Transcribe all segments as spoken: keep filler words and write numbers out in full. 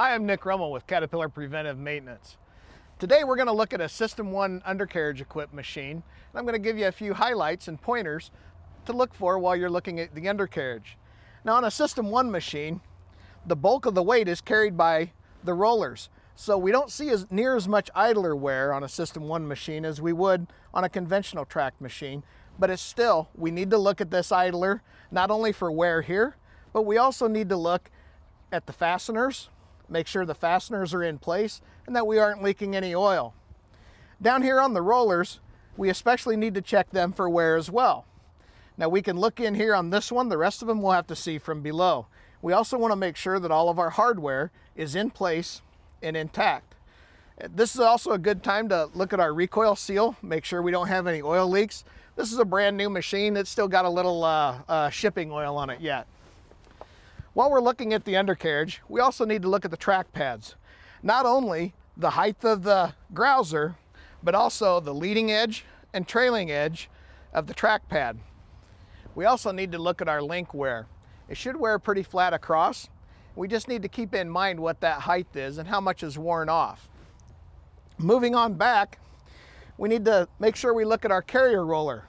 Hi, I'm Nick Rummel with Caterpillar Preventive Maintenance. Today we're going to look at a SystemOne undercarriage equipped machine, and I'm going to give you a few highlights and pointers to look for while you're looking at the undercarriage. Now, on a SystemOne machine, the bulk of the weight is carried by the rollers, so we don't see as near as much idler wear on a SystemOne machine as we would on a conventional track machine, but it's still, we need to look at this idler not only for wear here, but we also need to look at the fasteners, make sure the fasteners are in place and that we aren't leaking any oil. Down here on the rollers, we especially need to check them for wear as well. Now, we can look in here on this one. The rest of them we'll have to see from below. We also want to make sure that all of our hardware is in place and intact. This is also a good time to look at our recoil seal, make sure we don't have any oil leaks. This is a brand new machine. It's still got a little uh, uh, shipping oil on it yet. While we're looking at the undercarriage, we also need to look at the track pads. Not only the height of the grouser, but also the leading edge and trailing edge of the track pad. We also need to look at our link wear. It should wear pretty flat across. We just need to keep in mind what that height is and how much is worn off. Moving on back, we need to make sure we look at our carrier roller.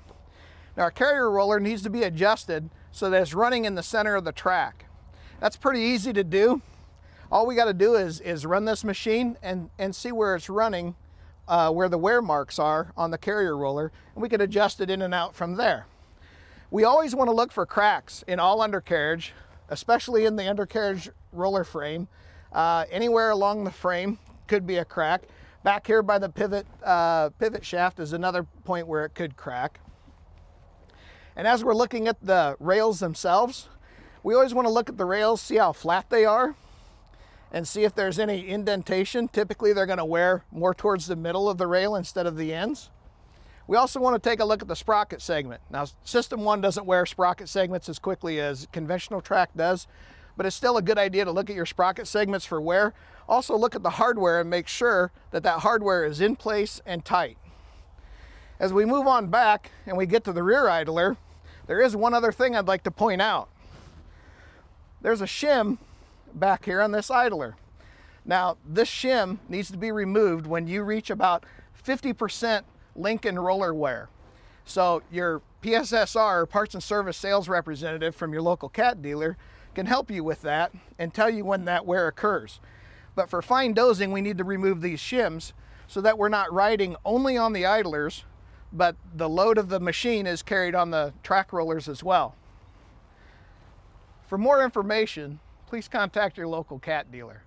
Now, our carrier roller needs to be adjusted so that it's running in the center of the track. That's pretty easy to do. All we got to do is, is run this machine and, and see where it's running, uh, where the wear marks are on the carrier roller, and we can adjust it in and out from there. We always want to look for cracks in all undercarriage, especially in the undercarriage roller frame. Uh, anywhere along the frame could be a crack. Back here by the pivot, uh, pivot shaft is another point where it could crack. And as we're looking at the rails themselves, we always want to look at the rails, see how flat they are, and see if there's any indentation. Typically, they're going to wear more towards the middle of the rail instead of the ends. We also want to take a look at the sprocket segment. Now, SystemOne doesn't wear sprocket segments as quickly as conventional track does, but it's still a good idea to look at your sprocket segments for wear. Also look at the hardware and make sure that that hardware is in place and tight. As we move on back and we get to the rear idler, there is one other thing I'd like to point out. There's a shim back here on this idler. Now, this shim needs to be removed when you reach about fifty percent link and roller wear. So your P S S R, parts and service sales representative from your local Cat dealer, can help you with that and tell you when that wear occurs. But for fine dosing, we need to remove these shims so that we're not riding only on the idlers, but the load of the machine is carried on the track rollers as well. For more information, please contact your local Cat dealer.